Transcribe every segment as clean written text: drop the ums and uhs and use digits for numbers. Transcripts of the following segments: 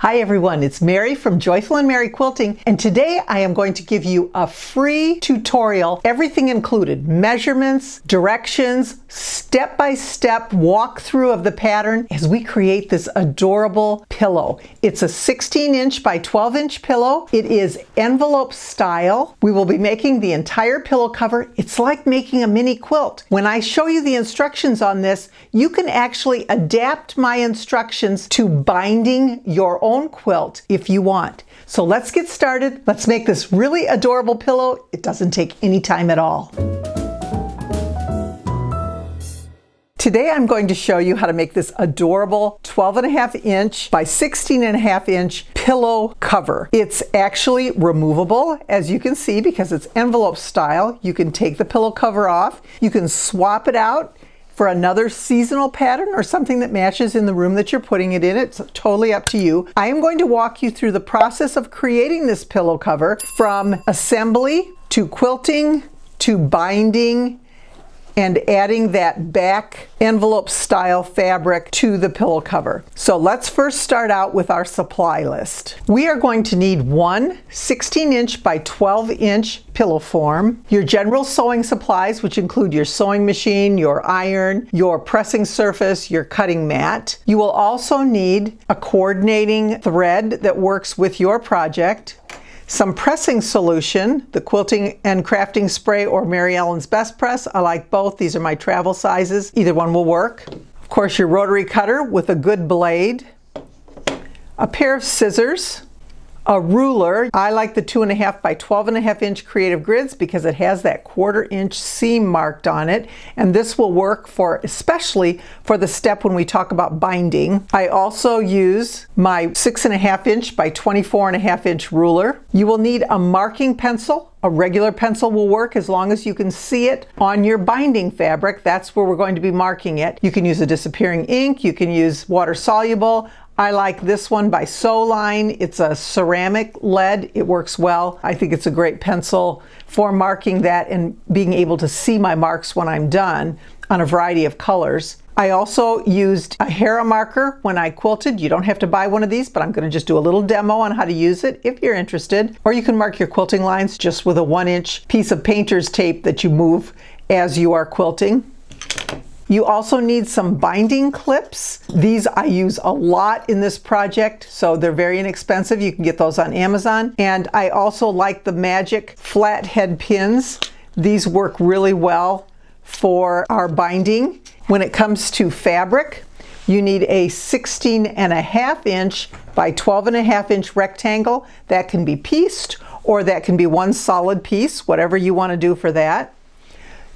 Hi everyone, it's Mary from Joyful and Merry Quilting, and today I am going to give you a free tutorial, everything included, measurements, directions, step-by-step walkthrough of the pattern as we create this adorable pillow. It's a 16-inch by 12-inch pillow. It is envelope style. We will be making the entire pillow cover. It's like making a mini quilt. When I show you the instructions on this, you can actually adapt my instructions to binding your own quilt if you want. So let's get started. Let's make this really adorable pillow. It doesn't take any time at all. Today I'm going to show you how to make this adorable 12.5-inch by 16.5-inch pillow cover. It's actually removable, as you can see, because it's envelope style. You can take the pillow cover off. You can swap it out for another seasonal pattern or something that matches in the room that you're putting it in. It's totally up to you. I am going to walk you through the process of creating this pillow cover from assembly to quilting to binding and adding that back envelope style fabric to the pillow cover. So let's first start out with our supply list. We are going to need one 16-inch by 12-inch pillow form, your general sewing supplies, which include your sewing machine, your iron, your pressing surface, your cutting mat. You will also need a coordinating thread that works with your project, some pressing solution, the quilting and crafting spray or Mary Ellen's Best Press. I like both. These are my travel sizes. Either one will work. Of course, your rotary cutter with a good blade, a pair of scissors, a ruler. I like the 2.5 by 12.5-inch creative grids because it has that 1/4-inch seam marked on it, and this will work for especially for the step when we talk about binding. I also use my 6.5-inch by 24.5-inch ruler. You will need a marking pencil. A regular pencil will work as long as you can see it on your binding fabric. That's where we're going to be marking it. You can use a disappearing ink. You can use water soluble. I like this one by Sewline. It's a ceramic lead. It works well. I think it's a great pencil for marking that and being able to see my marks when I'm done on a variety of colors. I also used a Hera marker when I quilted. You don't have to buy one of these, but I'm going to just do a little demo on how to use it if you're interested. Or you can mark your quilting lines just with a 1-inch piece of painter's tape that you move as you are quilting. You also need some binding clips. These I use a lot in this project, so they're very inexpensive. You can get those on Amazon. And I also like the Magic flathead pins. These work really well for our binding. When it comes to fabric, you need a 16.5-inch by 12.5-inch rectangle. That can be pieced or that can be one solid piece, whatever you want to do for that.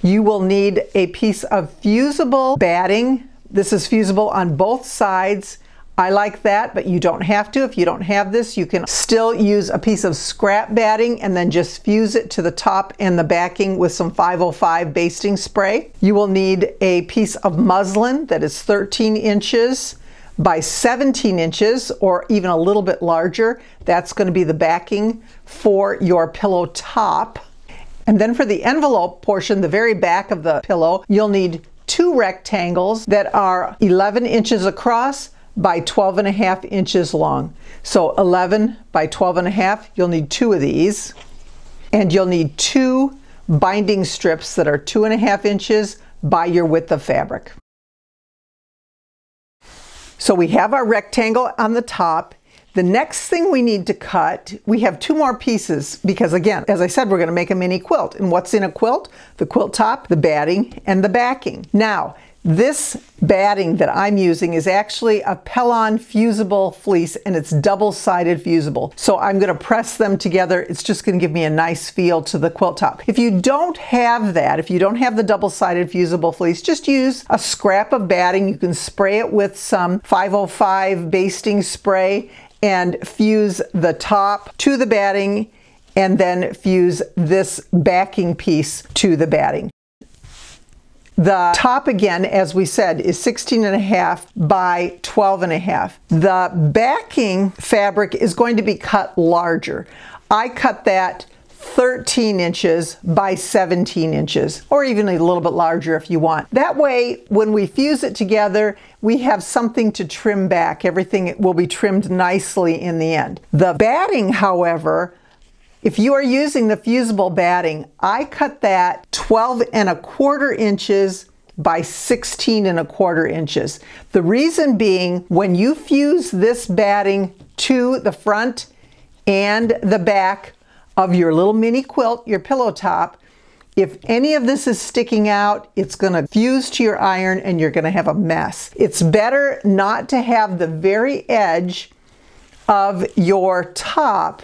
You will need a piece of fusible batting. This is fusible on both sides. I like that, but you don't have to. If you don't have this, you can still use a piece of scrap batting and then just fuse it to the top and the backing with some 505 basting spray. You will need a piece of muslin that is 13 inches by 17 inches or even a little bit larger. That's going to be the backing for your pillow top. And then for the envelope portion, the very back of the pillow, you'll need 2 rectangles that are 11 inches across by 12.5 inches long. So 11 by 12.5, you'll need 2 of these. And you'll need 2 binding strips that are 2.5 inches by your width of fabric. So we have our rectangle on the top. The next thing we need to cut, we have 2 more pieces because, again, as I said, we're going to make a mini quilt. And what's in a quilt? The quilt top, the batting, and the backing. Now, this batting that I'm using is actually a Pellon fusible fleece, and it's double-sided fusible. So I'm going to press them together. It's just going to give me a nice feel to the quilt top. If you don't have that, if you don't have the double-sided fusible fleece, just use a scrap of batting. You can spray it with some 505 basting spray and fuse the top to the batting and then fuse this backing piece to the batting. The top, again, as we said, is 16.5 by 12.5. The backing fabric is going to be cut larger. I cut that 13 13 inches by 17 inches, or even a little bit larger if you want. That way, when we fuse it together, we have something to trim back. Everything will be trimmed nicely in the end. The batting, however, if you are using the fusible batting, I cut that 12¼ inches by 16¼ inches. The reason being, when you fuse this batting to the front and the back of your little mini quilt, your pillow top, if any of this is sticking out, it's going to fuse to your iron and you're going to have a mess. It's better not to have the very edge of your top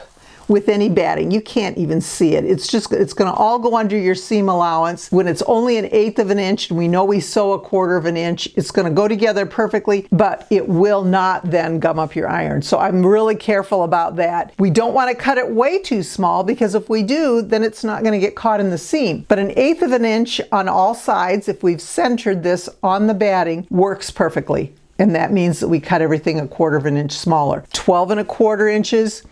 with any batting. You can't even see it. It's gonna all go under your seam allowance. When it's only 1/8 of an inch, and we know we sew 1/4 of an inch, it's gonna go together perfectly, but it will not then gum up your iron. So I'm really careful about that. We don't wanna cut it way too small, because if we do, then it's not gonna get caught in the seam. But 1/8 of an inch on all sides, if we've centered this on the batting, works perfectly. And that means that we cut everything 1/4 of an inch smaller. 12¼ inches,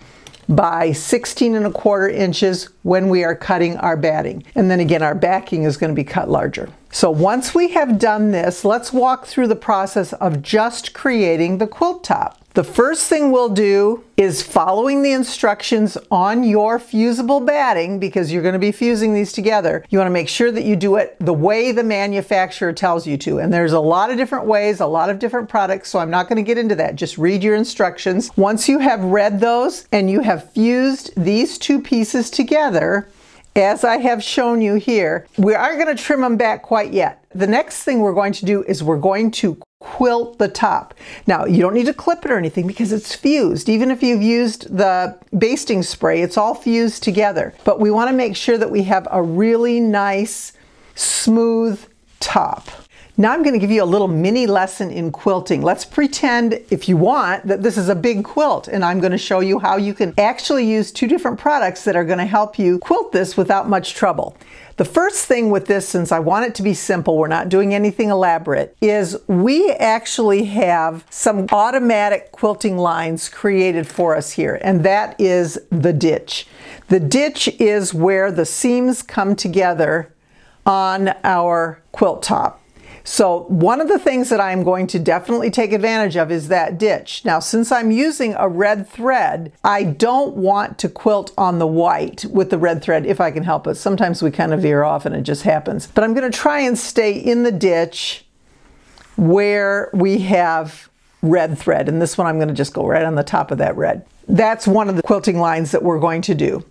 by 16¼ inches when we are cutting our batting. And then again, our backing is going to be cut larger. So once we have done this, let's walk through the process of just creating the quilt top. The first thing we'll do is following the instructions on your fusible batting, because you're going to be fusing these together. You want to make sure that you do it the way the manufacturer tells you to. And there's a lot of different ways, a lot of different products, so I'm not going to get into that. Just read your instructions. Once you have read those and you have fused these two pieces together, as I have shown you here, we aren't going to trim them back quite yet. The next thing we're going to do is we're going to quilt the top. Now, you don't need to clip it or anything because it's fused. Even if you've used the basting spray, it's all fused together. But we want to make sure that we have a really nice, smooth top. Now I'm going to give you a little mini lesson in quilting. Let's pretend, if you want, that this is a big quilt, and I'm going to show you how you can actually use two different products that are going to help you quilt this without much trouble. The first thing with this, since I want it to be simple, we're not doing anything elaborate, is we actually have some automatic quilting lines created for us here, and that is the ditch. The ditch is where the seams come together on our quilt top. So one of the things that I'm going to definitely take advantage of is that ditch. Now, since I'm using a red thread, I don't want to quilt on the white with the red thread if I can help it. Sometimes we kind of veer off and it just happens. But I'm going to try and stay in the ditch where we have red thread. And this one I'm going to just go right on the top of that red. That's one of the quilting lines that we're going to do.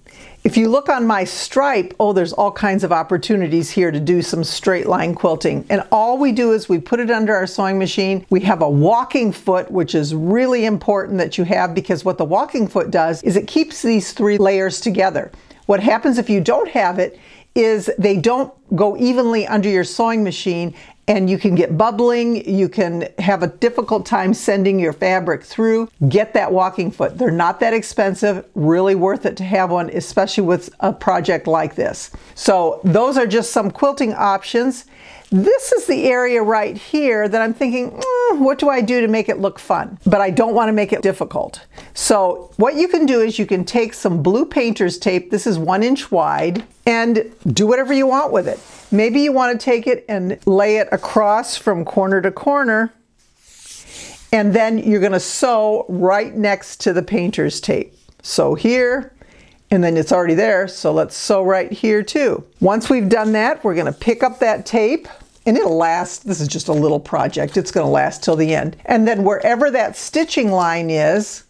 If you look on my stripe, oh, there's all kinds of opportunities here to do some straight line quilting. And all we do is we put it under our sewing machine. We have a walking foot, which is really important that you have, because what the walking foot does is it keeps these three layers together. What happens if you don't have it is they don't go evenly under your sewing machine, and you can get bubbling, you can have a difficult time sending your fabric through. Get that walking foot. They're not that expensive, really worth it to have one, especially with a project like this. So those are just some quilting options. This is the area right here that I'm thinking, what do I do to make it look fun? But I don't want to make it difficult. So what you can do is you can take some blue painter's tape, this is 1 inch wide, and do whatever you want with it. Maybe you want to take it and lay it across from corner to corner, and then you're going to sew right next to the painter's tape. Sew here, and then it's already there, so let's sew right here too. Once we've done that, we're going to pick up that tape, and it'll last. This is just a little project. It's going to last till the end. And then wherever that stitching line is,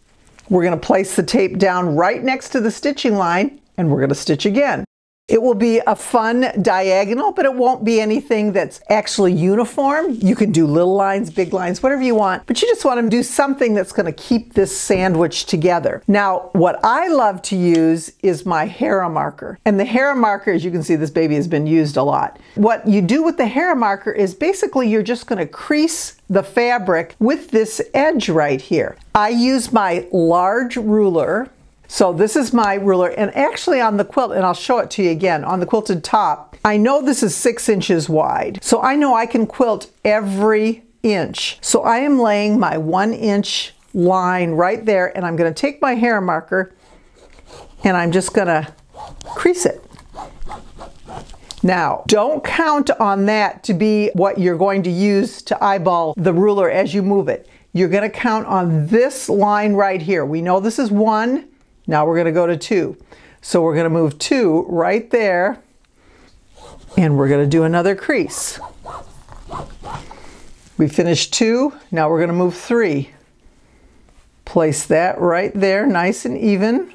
we're going to place the tape down right next to the stitching line, and we're going to stitch again. It will be a fun diagonal, but it won't be anything that's actually uniform. You can do little lines, big lines, whatever you want, but you just want to do something that's going to keep this sandwich together. Now, what I love to use is my Hera marker. And the Hera marker, as you can see, this baby has been used a lot. What you do with the Hera marker is basically you're just going to crease the fabric with this edge right here. I use my large ruler. So this is my ruler, and actually on the quilt, and I'll show it to you again, on the quilted top, I know this is 6 inches wide, so I know I can quilt every inch. So I am laying my 1 inch line right there, and I'm going to take my Hera marker, and I'm just going to crease it. Now, don't count on that to be what you're going to use to eyeball the ruler as you move it. You're going to count on this line right here. We know this is 1. Now we're going to go to 2. So we're going to move 2 right there, and we're going to do another crease. We finished 2. Now we're going to move 3. Place that right there, nice and even.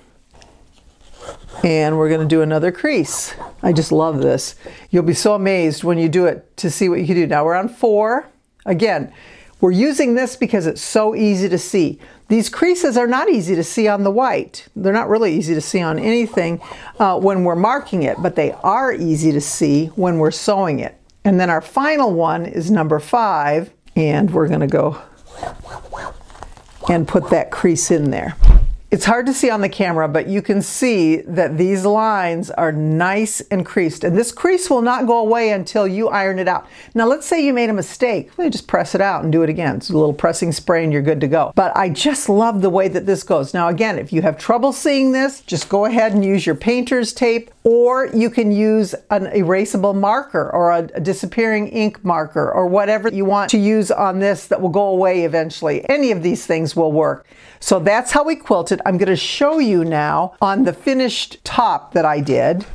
And we're going to do another crease. I just love this. You'll be so amazed when you do it to see what you can do. Now we're on 4. Again, we're using this because it's so easy to see. These creases are not easy to see on the white. They're not really easy to see on anything when we're marking it, but they are easy to see when we're sewing it. And then our final one is number 5, and we're going to go and put that crease in there. It's hard to see on the camera, but you can see that these lines are nice and creased. And this crease will not go away until you iron it out. Now, let's say you made a mistake. Well, you just press it out and do it again. It's a little pressing spray and you're good to go. But I just love the way that this goes. Now, again, if you have trouble seeing this, just go ahead and use your painter's tape, or you can use an erasable marker or a disappearing ink marker or whatever you want to use on this that will go away eventually. Any of these things will work. So that's how we quilted. I'm going to show you now on the finished top that I did.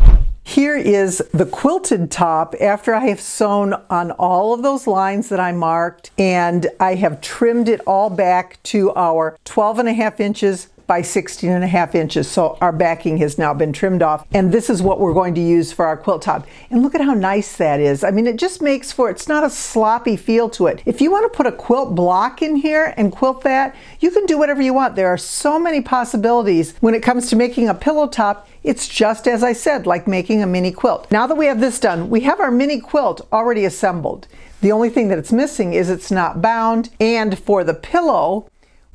Here is the quilted top after I have sewn on all of those lines that I marked, and I have trimmed it all back to our 12.5 inches by 16.5 inches. So our backing has now been trimmed off, and this is what we're going to use for our quilt top. And look at how nice that is. I mean, it just makes for, it's not a sloppy feel to it. If you want to put a quilt block in here and quilt that, you can do whatever you want. There are so many possibilities when it comes to making a pillow top. It's just, as I said, like making a mini quilt. Now that we have this done, we have our mini quilt already assembled. The only thing that it's missing is it's not bound. And for the pillow,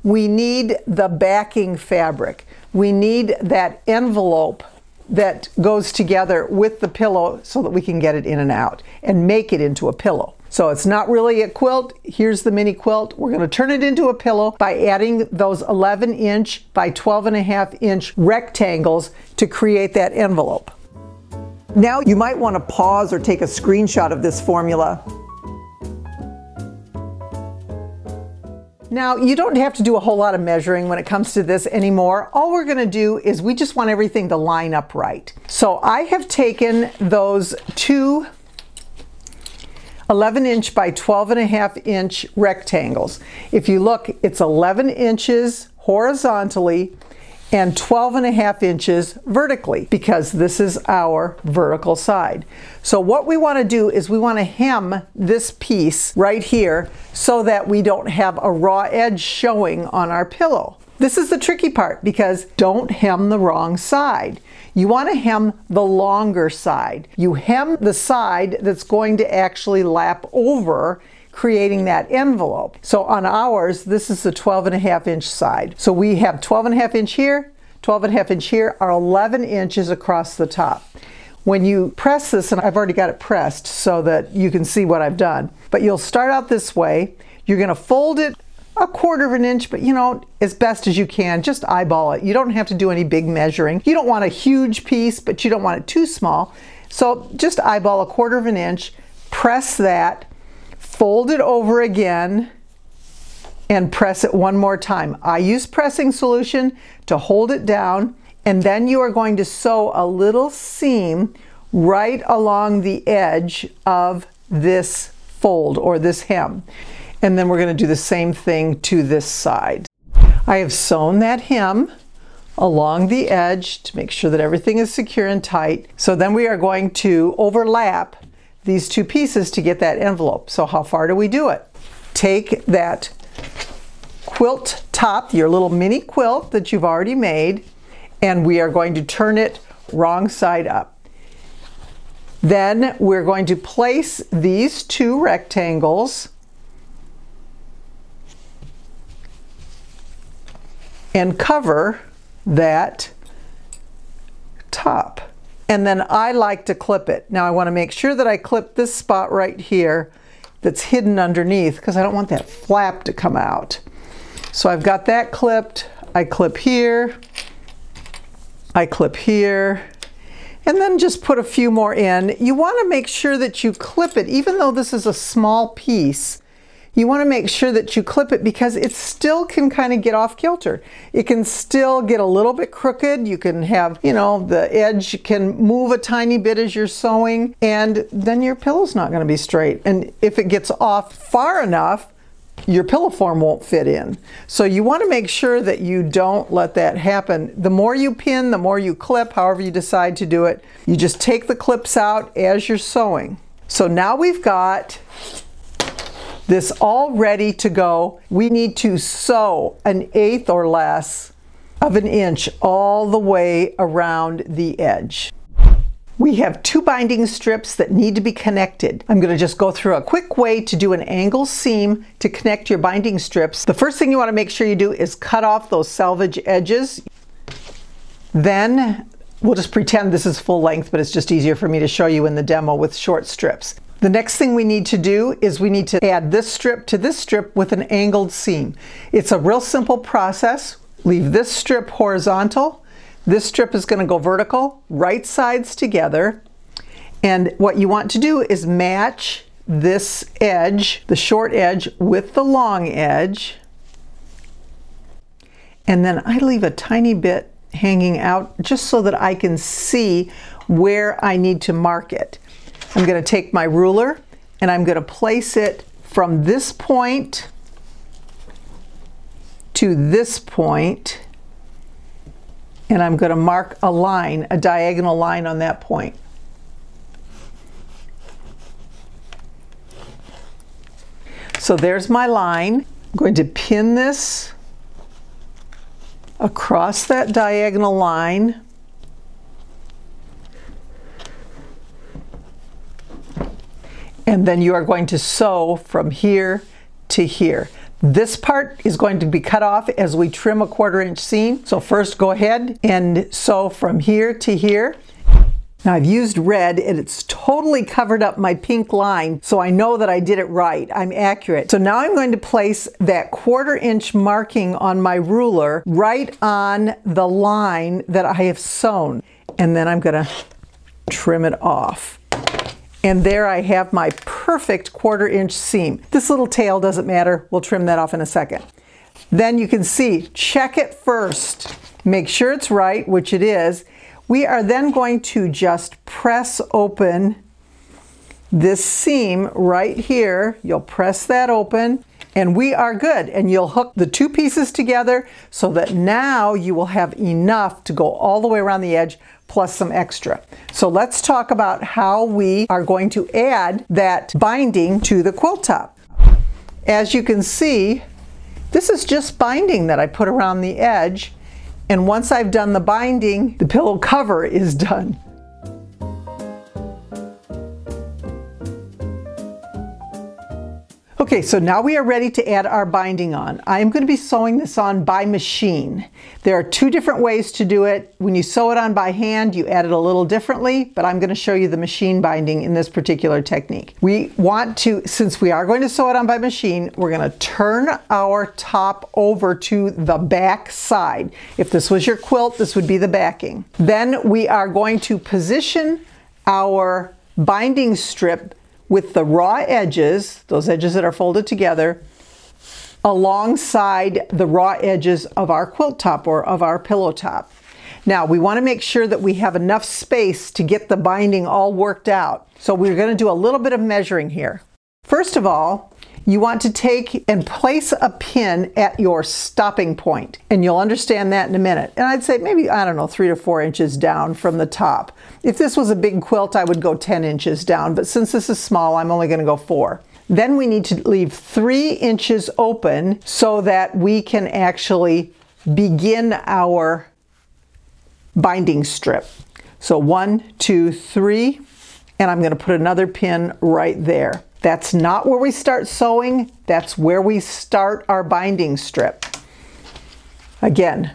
we need the backing fabric. We need that envelope that goes together with the pillow so that we can get it in and out and make it into a pillow. So it's not really a quilt. Here's the mini quilt. We're going to turn it into a pillow by adding those 11 inch by 12.5 inch rectangles to create that envelope. Now you might want to pause or take a screenshot of this formula. Now, you don't have to do a whole lot of measuring when it comes to this anymore. All we're going to do is we just want everything to line up right. So I have taken those two 11 inch by 12.5 inch rectangles. If you look, it's 11 inches horizontally and 12.5 inches vertically, because this is our vertical side. So what we want to do is we want to hem this piece right here so that we don't have a raw edge showing on our pillow. This is the tricky part, because don't hem the wrong side. You want to hem the longer side. You hem the side that's going to actually lap over, creating that envelope. So on ours, this is the 12.5 inch side. So we have 12.5 inch here, 12.5 inch here, are 11 inches across the top. When you press this, and I've already got it pressed so that you can see what I've done, but you'll start out this way. You're going to fold it a 1/4 inch, but you know, as best as you can, just eyeball it. You don't have to do any big measuring. You don't want a huge piece, but you don't want it too small. So just eyeball a 1/4 inch, press that, fold it over again, and press it one more time. I use pressing solution to hold it down, and then you are going to sew a little seam right along the edge of this fold or this hem. And then we're going to do the same thing to this side. I have sewn that hem along the edge to make sure that everything is secure and tight. So then we are going to overlap these two pieces to get that envelope. So how far do we do it? Take that quilt top, your little mini quilt that you've already made, and we are going to turn it wrong side up. Then we're going to place these two rectangles and cover that top. And then I like to clip it. Now I want to make sure that I clip this spot right here that's hidden underneath, because I don't want that flap to come out. So I've got that clipped. I clip here. I clip here. and then just put a few more in. You want to make sure that you clip it, even though this is a small piece. You want to make sure that you clip it because it still can kind of get off kilter. It can still get a little bit crooked. You can have, you know, the edge can move a tiny bit as you're sewing, and then your pillow's not going to be straight. And if it gets off far enough, your pillow form won't fit in. So you want to make sure that you don't let that happen. The more you pin, the more you clip, however you decide to do it. You just take the clips out as you're sewing. So now we've got this all ready to go. We need to sew 1/8 or less of an inch all the way around the edge. We have two binding strips that need to be connected. I'm going to just go through a quick way to do an angle seam to connect your binding strips. The first thing you want to make sure you do is cut off those selvage edges. Then we'll just pretend this is full length, but it's just easier for me to show you in the demo with short strips. The next thing we need to do is we need to add this strip to this strip with an angled seam. It's a real simple process. Leave this strip horizontal. This strip is going to go vertical, right sides together, and what you want to do is match this edge, the short edge, with the long edge, and then I leave a tiny bit hanging out just so that I can see where I need to mark it. I'm going to take my ruler and I'm going to place it from this point to this point, and I'm going to mark a line, a diagonal line on that point. So there's my line. I'm going to pin this across that diagonal line. And then you are going to sew from here to here. This part is going to be cut off as we trim a 1/4 inch seam. So first go ahead and sew from here to here. Now I've used red and it's totally covered up my pink line, so I know that I did it right. I'm accurate. So now I'm going to place that 1/4 inch marking on my ruler right on the line that I have sewn. And then I'm going to trim it off. And there I have my perfect 1/4 inch seam. This little tail doesn't matter. We'll trim that off in a second. Then you can see, check it first. Make sure it's right, which it is. We are then going to just press open this seam right here. You'll press that open and we are good. And you'll hook the two pieces together so that now you will have enough to go all the way around the edge, plus some extra. So let's talk about how we are going to add that binding to the quilt top. As you can see, this is just binding that I put around the edge, and once I've done the binding, the pillow cover is done. Okay, so now we are ready to add our binding on. I'm going to be sewing this on by machine. There are two different ways to do it. When you sew it on by hand, you add it a little differently, but I'm going to show you the machine binding in this particular technique. We want to, since we are going to sew it on by machine, we're going to turn our top over to the back side. If this was your quilt, this would be the backing. Then we are going to position our binding strip with the raw edges, those edges that are folded together, alongside the raw edges of our quilt top or of our pillow top. Now we want to make sure that we have enough space to get the binding all worked out. So we're going to do a little bit of measuring here. First of all, you want to take and place a pin at your stopping point, and you'll understand that in a minute. And I'd say maybe, I don't know, 3 to 4 inches down from the top. If this was a big quilt, I would go 10 inches down, but since this is small, I'm only going to go 4. Then we need to leave 3 inches open so that we can actually begin our binding strip. So 1, 2, 3, and I'm going to put another pin right there. That's not where we start sewing, that's where we start our binding strip. Again,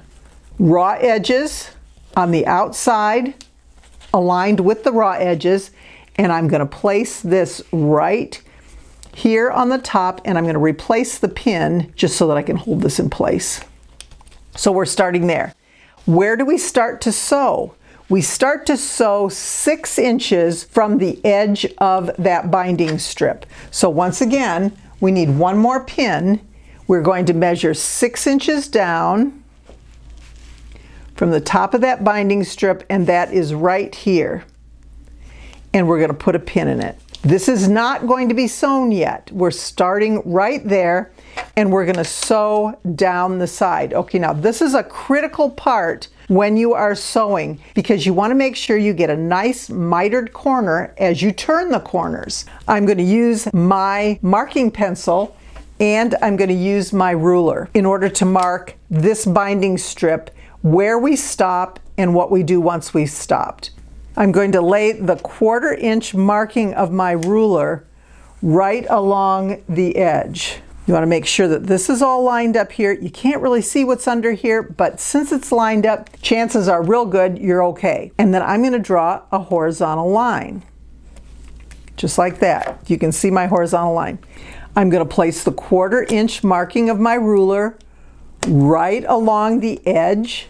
raw edges on the outside, aligned with the raw edges, and I'm going to place this right here on the top, and I'm going to replace the pin just so that I can hold this in place. So we're starting there. Where do we start to sew? we start to sew 6 inches from the edge of that binding strip. So once again, we need one more pin. We're going to measure 6 inches down from the top of that binding strip, and that is right here. And we're going to put a pin in it. This is not going to be sewn yet. We're starting right there, and we're going to sew down the side. Okay, now this is a critical part when you are sewing, because you want to make sure you get a nice mitered corner as you turn the corners. I'm going to use my marking pencil, and I'm going to use my ruler in order to mark this binding strip, where we stop and what we do once we've stopped. I'm going to lay the 1/4 inch marking of my ruler right along the edge. You want to make sure that this is all lined up here. You can't really see what's under here, but since it's lined up, chances are real good you're okay. And then I'm going to draw a horizontal line. Just like that. You can see my horizontal line. I'm going to place the 1/4 inch marking of my ruler right along the edge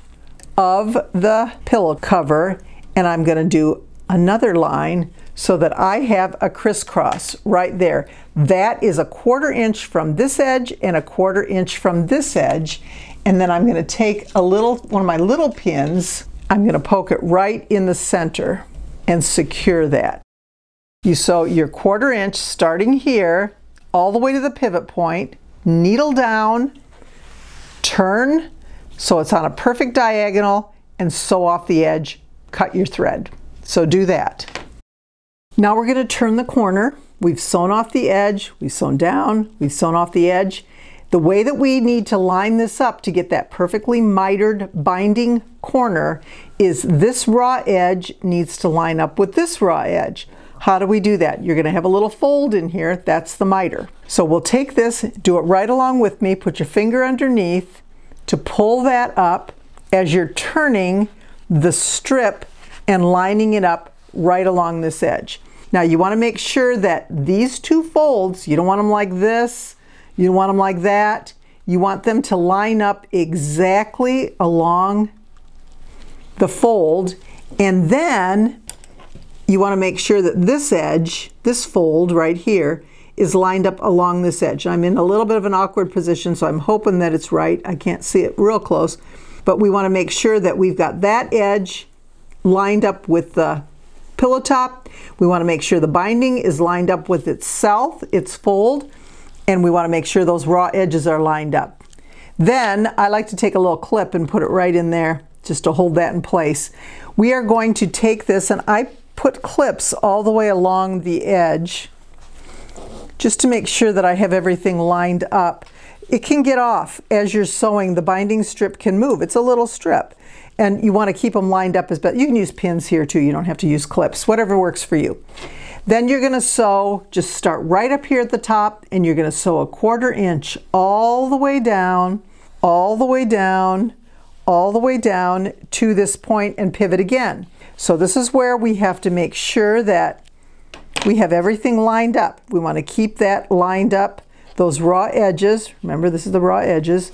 of the pillow cover, and I'm going to do another line so that I have a crisscross right there. That is a 1/4 inch from this edge and a 1/4 inch from this edge. And then I'm going to take a little, one of my little pins, I'm going to poke it right in the center and secure that. You sew your 1/4 inch starting here all the way to the pivot point, needle down, turn so it's on a perfect diagonal, and sew off the edge, cut your thread. So do that. Now we're going to turn the corner. We've sewn off the edge, we've sewn down, we've sewn off the edge. The way that we need to line this up to get that perfectly mitered binding corner is this raw edge needs to line up with this raw edge. How do we do that? You're going to have a little fold in here. That's the miter. So we'll take this, do it right along with me, put your finger underneath to pull that up as you're turning the strip and lining it up right along this edge. Now you want to make sure that these two folds, you don't want them like this, you don't want them like that. You want them to line up exactly along the fold, and then you want to make sure that this edge, this fold right here, is lined up along this edge. I'm in a little bit of an awkward position, so I'm hoping that it's right. I can't see it real close, but we want to make sure that we've got that edge lined up with the pillow top. We want to make sure the binding is lined up with itself, its fold, and we want to make sure those raw edges are lined up. Then I like to take a little clip and put it right in there just to hold that in place. We are going to take this, and I put clips all the way along the edge just to make sure that I have everything lined up. It can get off as you're sewing. The binding strip can move. It's a little strip, and you want to keep them lined up as best. You can use pins here too. You don't have to use clips, whatever works for you. Then you're going to sew, just start right up here at the top, and you're going to sew a 1/4 inch all the way down, all the way down, all the way down to this point, and pivot again. So this is where we have to make sure that we have everything lined up. We want to keep that lined up, those raw edges, remember this is the raw edges,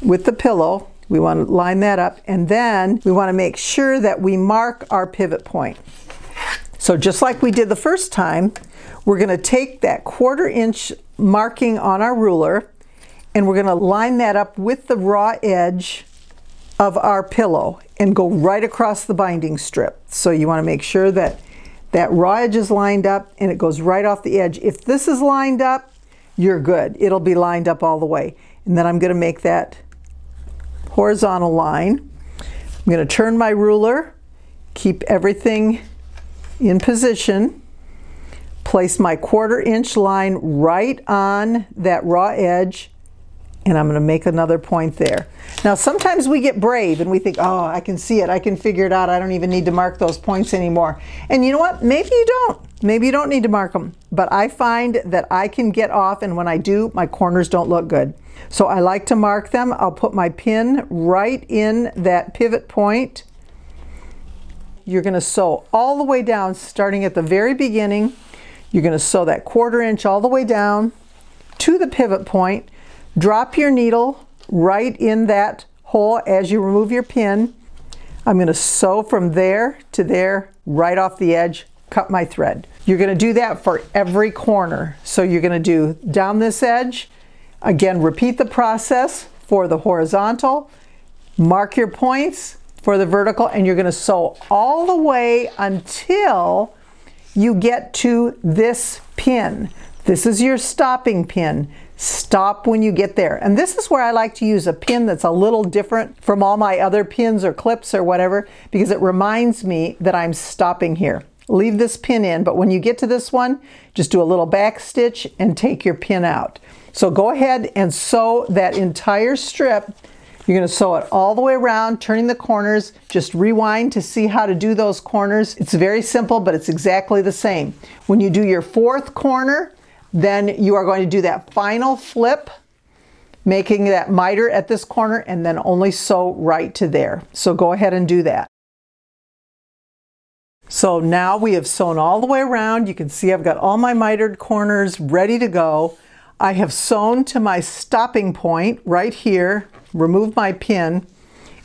with the pillow. We want to line that up, and then we want to make sure that we mark our pivot point. So just like we did the first time, we're going to take that 1/4 inch marking on our ruler, and we're going to line that up with the raw edge of our pillow and go right across the binding strip. So you want to make sure that that raw edge is lined up and it goes right off the edge. If this is lined up, you're good. It'll be lined up all the way. And then I'm going to make that horizontal line. I'm going to turn my ruler, keep everything in position, place my 1/4 inch line right on that raw edge, and I'm going to make another point there. Now sometimes we get brave and we think, oh, I can see it, I can figure it out, I don't even need to mark those points anymore. And you know what, maybe you don't. Maybe you don't need to mark them, but I find that I can get off, and when I do, my corners don't look good. So I like to mark them. I'll put my pin right in that pivot point. You're going to sew all the way down, starting at the very beginning. You're going to sew that 1/4 inch all the way down to the pivot point. Drop your needle right in that hole as you remove your pin. I'm going to sew from there to there, right off the edge, cut my thread. You're going to do that for every corner. So you're going to do down this edge, again, repeat the process for the horizontal, mark your points for the vertical, and you're going to sew all the way until you get to this pin. This is your stopping pin. Stop when you get there. And this is where I like to use a pin that's a little different from all my other pins or clips or whatever, because it reminds me that I'm stopping here. Leave this pin in, but when you get to this one, just do a little back stitch and take your pin out. So go ahead and sew that entire strip. You're going to sew it all the way around, turning the corners. Just rewind to see how to do those corners. It's very simple, but it's exactly the same. When you do your fourth corner, then you are going to do that final flip, making that miter at this corner, and then only sew right to there. So go ahead and do that. So now we have sewn all the way around. You can see I've got all my mitered corners ready to go. I have sewn to my stopping point right here, removed my pin,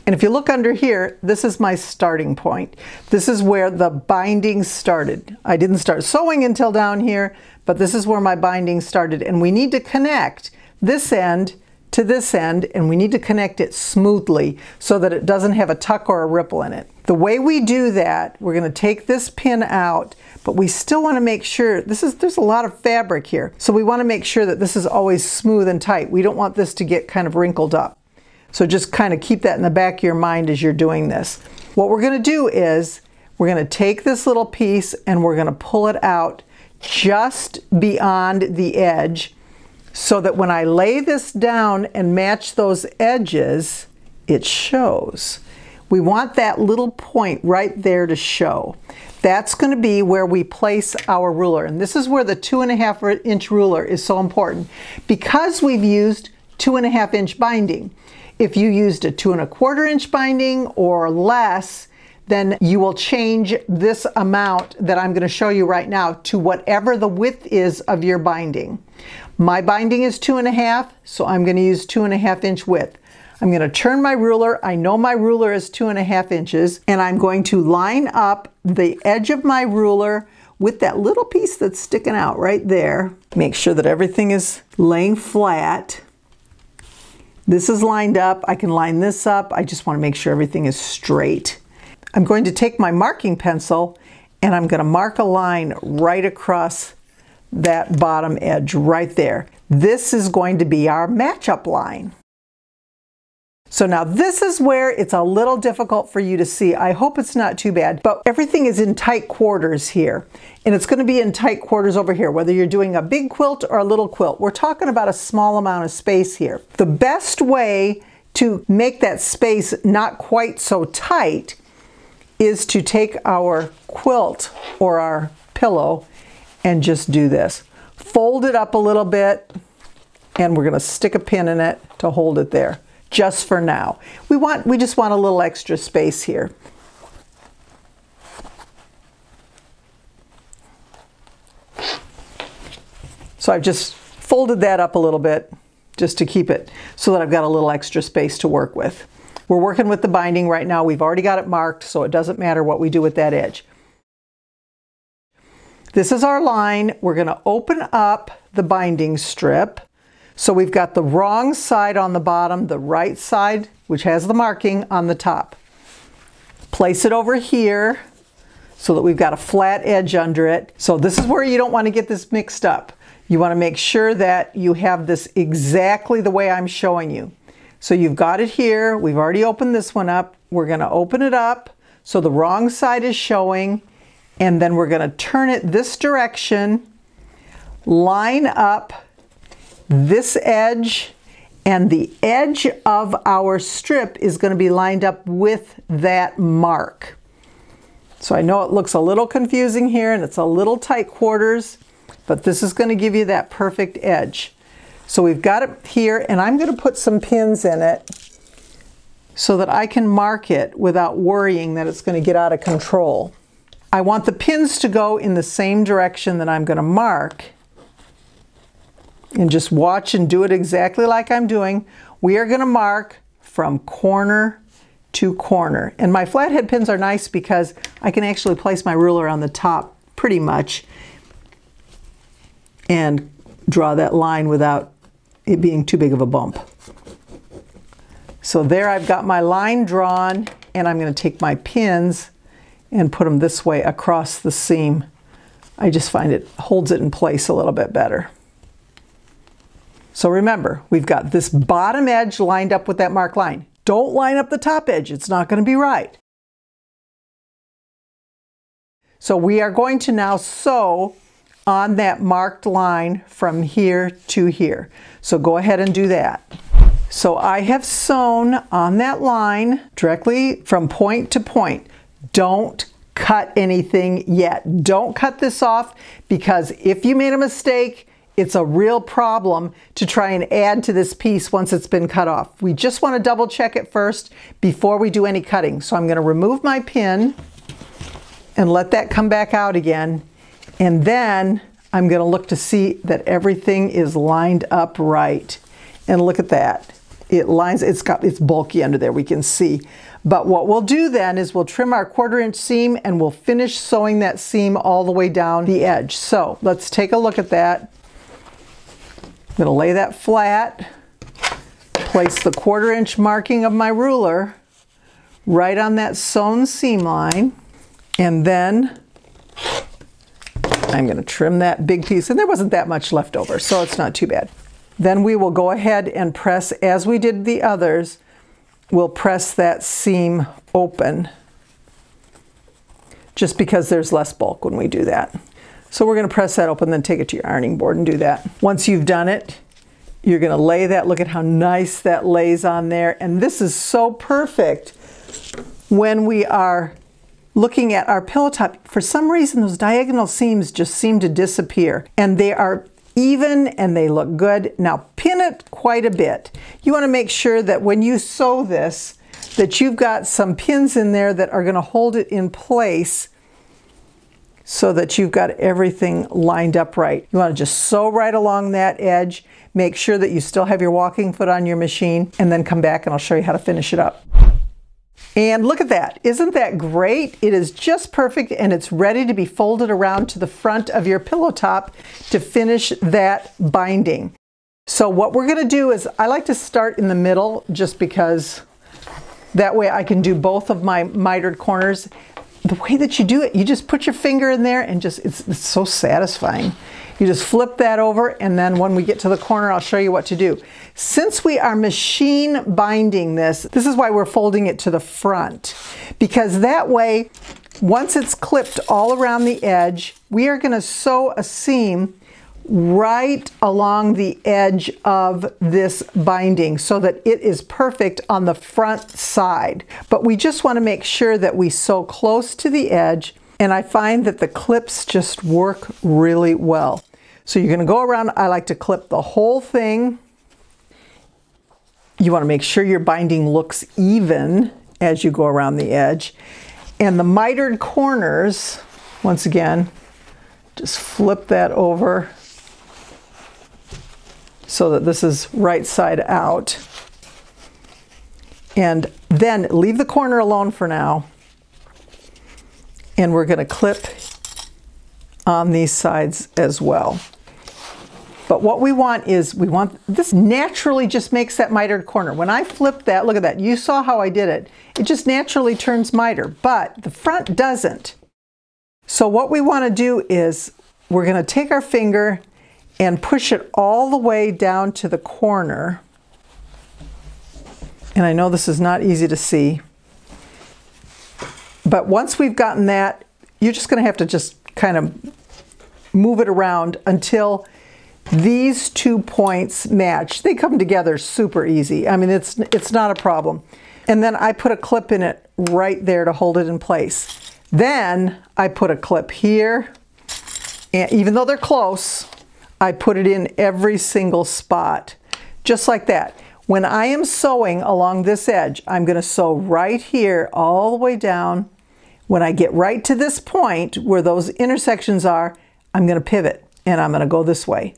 and if you look under here, this is my starting point. This is where the binding started. I didn't start sewing until down here, but this is where my binding started, and we need to connect this end to this end, and we need to connect it smoothly so that it doesn't have a tuck or a ripple in it. The way we do that, we're going to take this pin out, but we still want to make sure there's a lot of fabric here, so we want to make sure that this is always smooth and tight. We don't want this to get kind of wrinkled up. So just kind of keep that in the back of your mind as you're doing this. What we're going to do is we're going to take this little piece and we're going to pull it out just beyond the edge so that when I lay this down and match those edges, it shows. We want that little point right there to show. That's going to be where we place our ruler. And this is where the 2.5 inch ruler is so important, because we've used 2.5 inch binding. If you used a 2.25 inch binding or less, then you will change this amount that I'm going to show you right now to whatever the width is of your binding. My binding is 2.5, so I'm going to use 2.5 inch width. I'm going to turn my ruler. I know my ruler is 2.5 inches, and I'm going to line up the edge of my ruler with that little piece that's sticking out right there. Make sure that everything is laying flat. This is lined up. I can line this up. I just want to make sure everything is straight. I'm going to take my marking pencil and I'm going to mark a line right across that bottom edge right there. This is going to be our matchup line. So now this is where it's a little difficult for you to see. I hope it's not too bad, but everything is in tight quarters here, and it's going to be in tight quarters over here, whether you're doing a big quilt or a little quilt. We're talking about a small amount of space here. The best way to make that space not quite so tight is to take our quilt or our pillow and just do this. Fold it up a little bit, and we're going to stick a pin in it to hold it there. Just for now. We just want a little extra space here. So I've just folded that up a little bit just to keep it so that I've got a little extra space to work with. We're working with the binding right now. We've already got it marked, so it doesn't matter what we do with that edge. This is our line. We're going to open up the binding strip. So we've got the wrong side on the bottom, the right side, which has the marking, on the top. Place it over here so that we've got a flat edge under it. So this is where you don't want to get this mixed up. You want to make sure that you have this exactly the way I'm showing you. So you've got it here. We've already opened this one up. We're going to open it up so the wrong side is showing, and then we're going to turn it this direction, line up this edge, and the edge of our strip is going to be lined up with that mark. So I know it looks a little confusing here and it's a little tight quarters, but this is going to give you that perfect edge. So we've got it here, and I'm going to put some pins in it so that I can mark it without worrying that it's going to get out of control. I want the pins to go in the same direction that I'm going to mark, and just watch and do it exactly like I'm doing. We are going to mark from corner to corner. And my flathead pins are nice because I can actually place my ruler on the top pretty much and draw that line without it being too big of a bump. So there I've got my line drawn, and I'm going to take my pins and put them this way across the seam. I just find it holds it in place a little bit better. So remember, we've got this bottom edge lined up with that marked line. Don't line up the top edge, it's not going to be right. So we are going to now sew on that marked line from here to here. So go ahead and do that. So I have sewn on that line directly from point to point. Don't cut anything yet. Don't cut this off, because if you made a mistake, it's a real problem to try and add to this piece once it's been cut off. We just want to double check it first before we do any cutting. So I'm going to remove my pin and let that come back out again. And then I'm going to look to see that everything is lined up right. And look at that. It lines, it's bulky under there, we can see. But what we'll do then is we'll trim our 1/4 inch seam and we'll finish sewing that seam all the way down the edge. So let's take a look at that. I'm gonna lay that flat, place the 1/4 inch marking of my ruler right on that sewn seam line, and then I'm gonna trim that big piece. And there wasn't that much left over, so it's not too bad. Then we will go ahead and press, as we did the others, we'll press that seam open just because there's less bulk when we do that. So we're going to press that open, then take it to your ironing board and do that. Once you've done it, you're going to lay that. Look at how nice that lays on there. And this is so perfect when we are looking at our pillow top. For some reason, those diagonal seams just seem to disappear, and they are even and they look good. Now pin it quite a bit. You want to make sure that when you sew this, that you've got some pins in there that are going to hold it in place so that you've got everything lined up right. You want to just sew right along that edge. Make sure that you still have your walking foot on your machine, and then come back and I'll show you how to finish it up. And look at that. Isn't that great? It is just perfect, and it's ready to be folded around to the front of your pillow top to finish that binding. So what we're going to do is, I like to start in the middle just because that way I can do both of my mitered corners. The way that you do it, you just put your finger in there and just, it's so satisfying. You just flip that over, and then when we get to the corner, I'll show you what to do. Since we are machine binding this, this is why we're folding it to the front, because that way, once it's clipped all around the edge, we are going to sew a seam right along the edge of this binding so that it is perfect on the front side. But we just want to make sure that we sew close to the edge, and I find that the clips just work really well. So you're going to go around. I like to clip the whole thing. You want to make sure your binding looks even as you go around the edge. And the mitered corners, once again, just flip that over so that this is right side out. And then leave the corner alone for now. And we're going to clip on these sides as well. But what we want is, we want, this naturally just makes that mitered corner. When I flip that, look at that, you saw how I did it. It just naturally turns miter, but the front doesn't. So what we want to do is, we're going to take our finger and push it all the way down to the corner. And I know this is not easy to see, but once we've gotten that, you're just going to have to just kind of move it around until these two points match. They come together super easy. I mean, it's not a problem. And then I put a clip in it right there to hold it in place. Then I put a clip here, and even though they're close, I put it in every single spot, just like that. When I am sewing along this edge, I'm going to sew right here all the way down. When I get right to this point where those intersections are, I'm going to pivot and I'm going to go this way.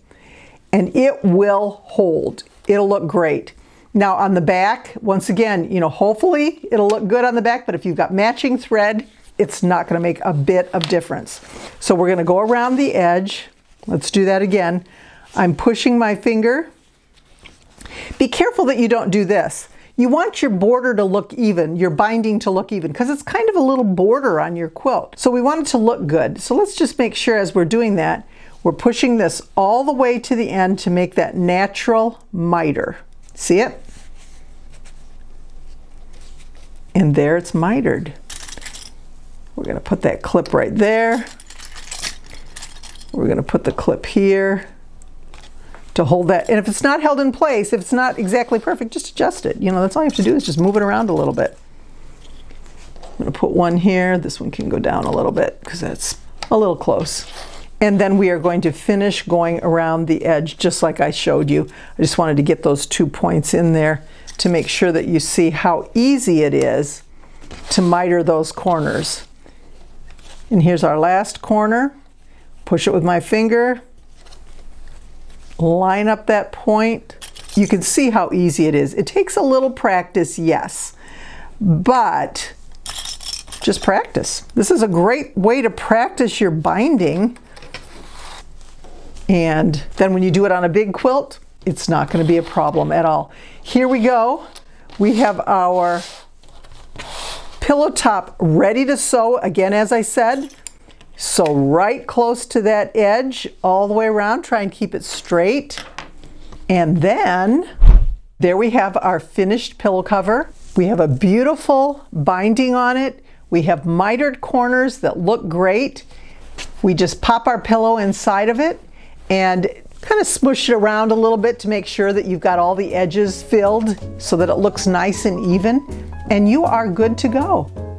And it will hold. It'll look great. Now on the back, once again, you know, hopefully it'll look good on the back, but if you've got matching thread, it's not going to make a bit of difference. So we're going to go around the edge. Let's do that again. I'm pushing my finger. Be careful that you don't do this. You want your border to look even, your binding to look even, because it's kind of a little border on your quilt. So we want it to look good. So let's just make sure as we're doing that, we're pushing this all the way to the end to make that natural miter. See it? And there it's mitered. We're going to put that clip right there. We're going to put the clip here to hold that. And if it's not held in place, if it's not exactly perfect, just adjust it. You know, that's all you have to do is just move it around a little bit. I'm going to put one here. This one can go down a little bit because that's a little close. And then we are going to finish going around the edge just like I showed you. I just wanted to get those 2 points in there to make sure that you see how easy it is to miter those corners. And here's our last corner. Push it with my finger. Line up that point. You can see how easy it is. It takes a little practice, yes, but just practice. This is a great way to practice your binding. And then when you do it on a big quilt, it's not going to be a problem at all. Here we go. We have our pillow top ready to sew. Again, as I said, sew right close to that edge all the way around. Try and keep it straight. And then there we have our finished pillow cover. We have a beautiful binding on it. We have mitered corners that look great. We just pop our pillow inside of it and kind of smoosh it around a little bit to make sure that you've got all the edges filled so that it looks nice and even, and you are good to go.